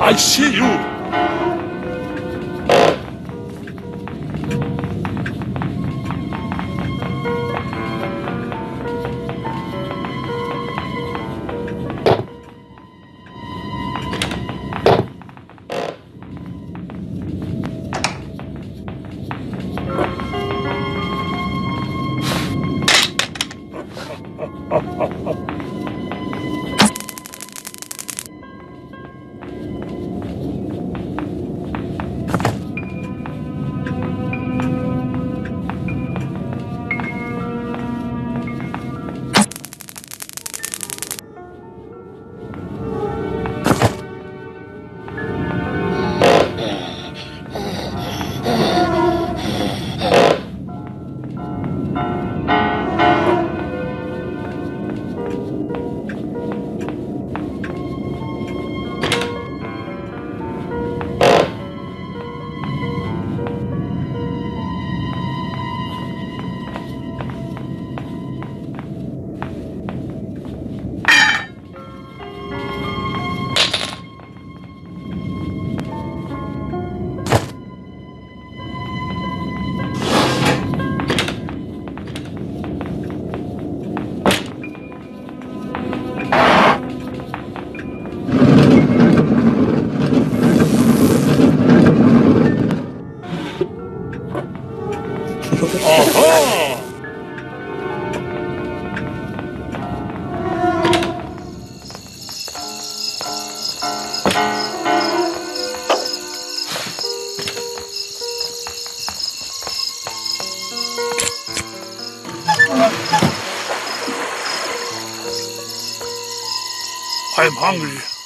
I see you! I'm hungry.